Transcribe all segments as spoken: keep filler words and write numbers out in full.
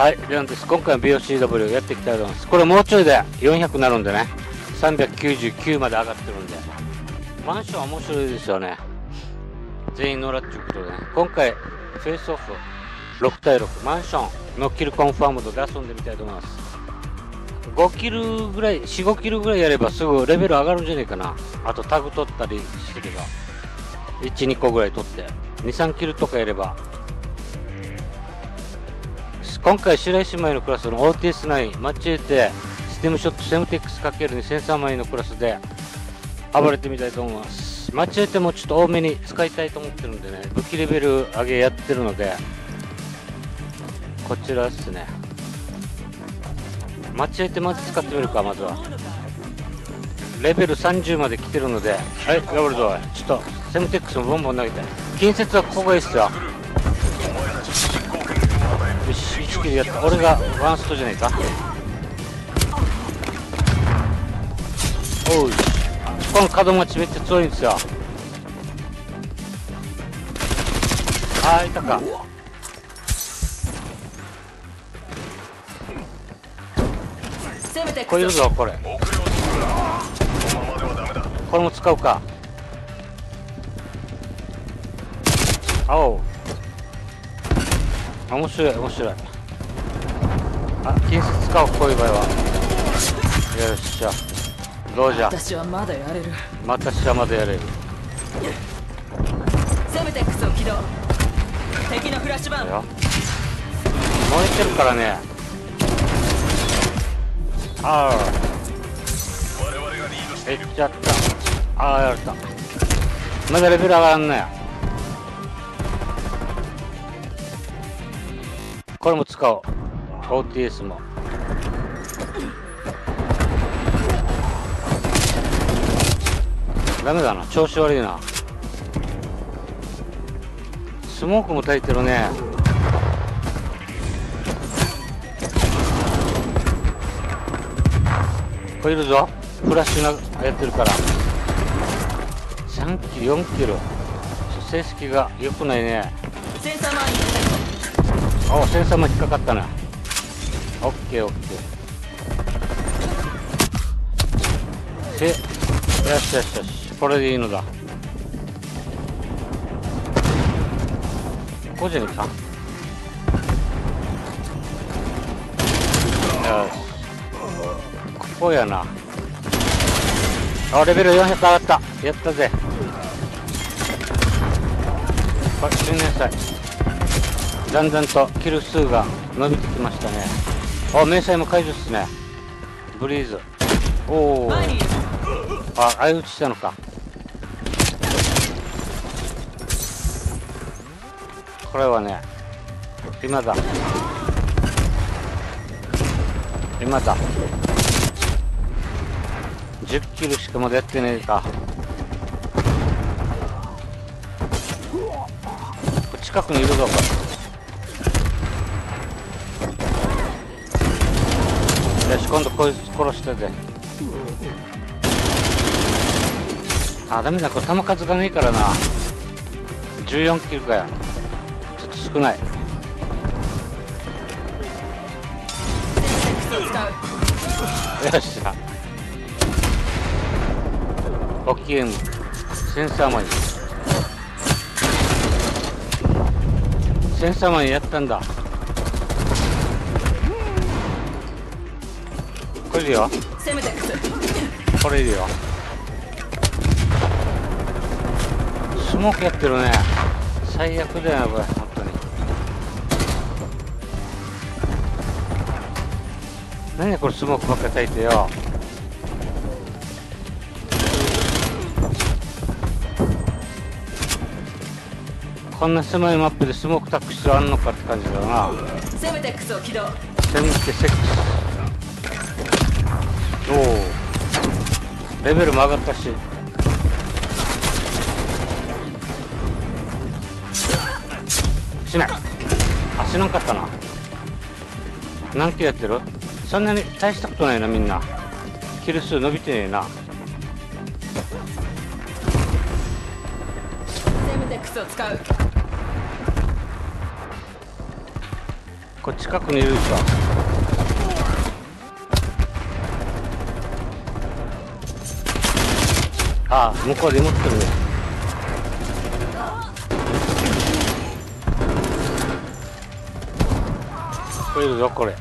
はい、りょんです。今回の ビーオーシーダブリュー やっていきたいと思います。これもうちょいでよんひゃくになるんでね、さんびゃくきゅうじゅうきゅうまで上がってるんで、マンション面白いですよね。全員乗らっていうことでね、今回フェイスオフろくたいろくマンションのキルコンファームドで遊んでみたいと思います。ごキルぐらい、よん、ごキルぐらいやればすぐレベル上がるんじゃないかな。あとタグ取ったりしてればいち、にこぐらい取ってに、さんキルとかやれば。今回白石麻衣のクラスの オーティーエスナイン マッチエーティーステムショットセムテックス かけるにせんさん 枚のクラスで暴れてみたいと思います。マッチエーティーもちょっと多めに使いたいと思ってるんでね、武器レベル上げやってるので、こちらですね。マッチエーティーまず使ってみるか。まずはレベルさんじゅうまで来てるので、はい、頑張るぞ。ちょっとセムテックスもボンボン投げて、近接はここがいいっすよ。よし、いちキルやった。俺がワンストじゃないか。おう、この角待ちめっちゃ強いんですよ。あー、いたか。これいるぞ。これこれも使うか。青面白い、面白い。あ、近接使おう、こういう場合は。よっしゃ、どうじゃ。私はまだやれる。私はまだやれる。セムテックスを起動。敵のフラッシュバン。燃えてるからね。ああ。いっちゃった。ああ、やられた。まだレベル上がんない。これも使おう。 オーティーエス もダメだな、調子悪いな。スモークも焚いてるね。これいるぞ。フラッシュなやってるから。さんキル、よんキル、成績が良くないね。センサー前に行きたい。お、センサーも引っかかったな。オッケーオッケー。で、よしよしよし、これでいいのだ。ここじゃねえか。よし、ここやな。あ、レベルよんひゃく上がった。やったぜ。これ新年祭だんだんとキル数が伸びてきましたね。あ、迷彩も解除っすね。ブリーズ。おお。あ、相打ちしたのか。これはね、今だ。今だ。じゅっキルしかまだやってねえか。近くにいるぞ、これ。よし、今度こいつ殺してて。あ、ダメだ、これ弾数がねえからな。じゅうよんキルかよ。ちょっと少ない。よっしゃ、オッケー。センサーマンセンサーマンやったんだ。これいるよ。これいるよ。スモークやってるね。最悪だよこれ、本当に。何でこれスモークばっかり焚いてよ。こんな狭いマップでスモークタック必要あんのかって感じだな。セムテックスを起動。セムテックス。お、レベルも上がったし、しない。あ、死なんかったな。何キルやってる？そんなに大したことないな。みんなキル数伸びてねえな。セムテックスを使う。これ近くにいるんですか。ああ、向こうで持ってるね。これいるぞ、これ。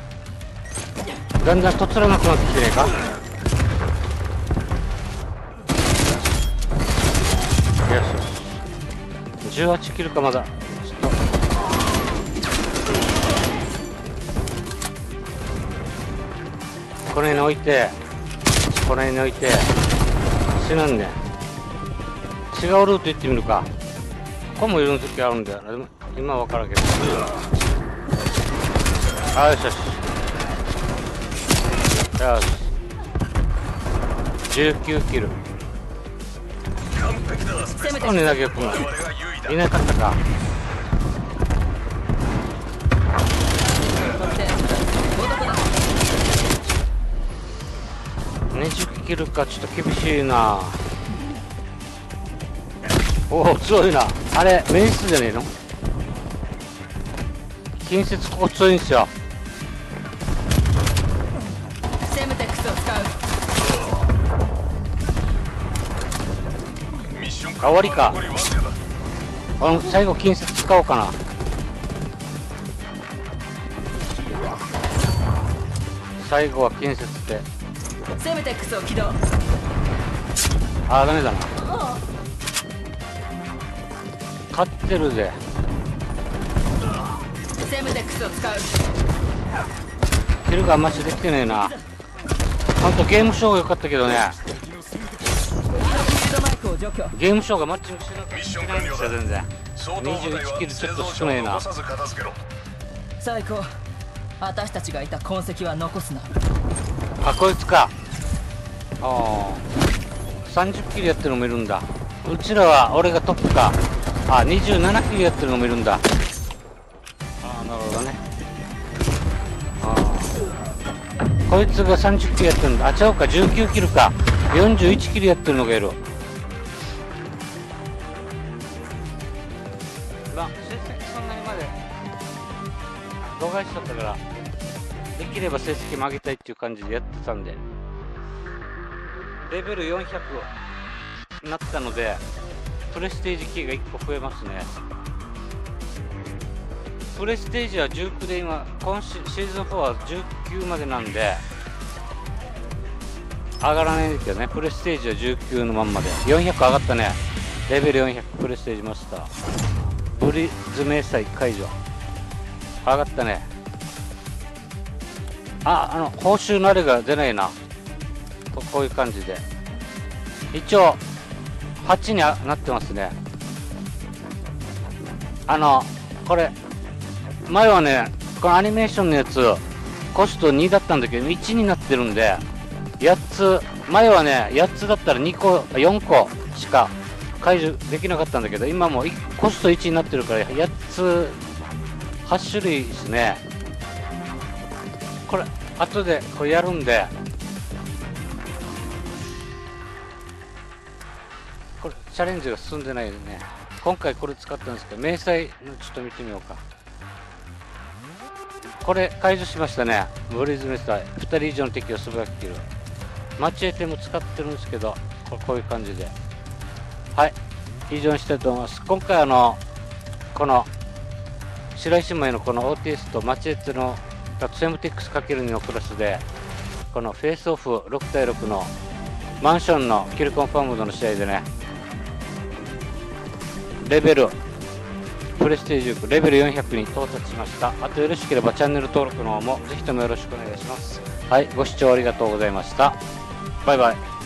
だんだんとつらなくなってきてねえか。よしよし、じゅうはちキルかまだ。この辺に置いて、この辺に置いて、死なんねん。違うルート行ってみるか。ここもいる時あるんだよな。今は分からんけど。あ、よしよし。よし。じゅうきゅうキル。ここに投げ込む。いなかったか。にじゅうキルか、ちょっと厳しいな。おお、強いな。あれメイン室じゃねえの。近接ここ強いんすよ。セムテックスを使う。代わりか、あの最後近接使おうかな。最後は近接ってセムテックスを起動。ああ、ダメだな。勝ってるぜ。セムテックスを使う。キルがあんましできてねえな。ほんとゲームショーが良かったけどね。ゲームショーがマッチングしてなかったんですよ、全然。にじゅういちキルちょっと少ないな。最高。私たちがいた痕跡は残すな。あ、こいつか。ああ、さんじゅうキルやってるのもいるんだ。うちらは俺がトップか。あ、にじゅうななキルやってるのもいるんだ。ああ、なるほどね。ああ、こいつがさんじゅうキルやってるんだ。あ、ちゃうか、じゅうきゅうキルか。よんじゅういちキルやってるのがいる。まあ成績そんなにまで動画しちゃったから、できれば成績も上げたいっていう感じでやってたんで、レベルよんひゃくになったので、プレステージキーがいっこ増えますね。プレステージはじゅうきゅうで、今今シーズンよんはじゅうきゅうまでなんで上がらないんですけどね。プレステージはじゅうきゅうのまんまでよんひゃく上がったね。レベルよんひゃくプレステージマスター、ブリッズ明細解除、上がったね。あ、あの報酬のあれが出ないな。こういう感じで一応はちになってますね。あのこれ前はね、このアニメーションのやつコストにだったんだけどいちになってるんで、やっつ、前はねやっつだったらにこよんこしか解除できなかったんだけど、今もコストいちになってるからやっつはち種類ですね。これ後でこれやるんで、これチャレンジが進んでないよね。今回これ使ったんですけど、明細ちょっと見てみようか。これ解除しましたね。ブリズメスターふたり以上の敵を素早く切る。マッチエテも使ってるんですけど、これこういう感じで、はい、以上にしたいと思います。今回あのこの白石舞のこの オーティーエス とマッチエテのセムテックス かけるに のクラスで、このフェイスオフろく対ろくのマンションのキルコンファームドの試合でね、レベルプレステージじゅうきゅうレベルよんひゃくに到達しました。あとよろしければチャンネル登録の方もぜひともよろしくお願いします。はい、ご視聴ありがとうございました。バイバイ。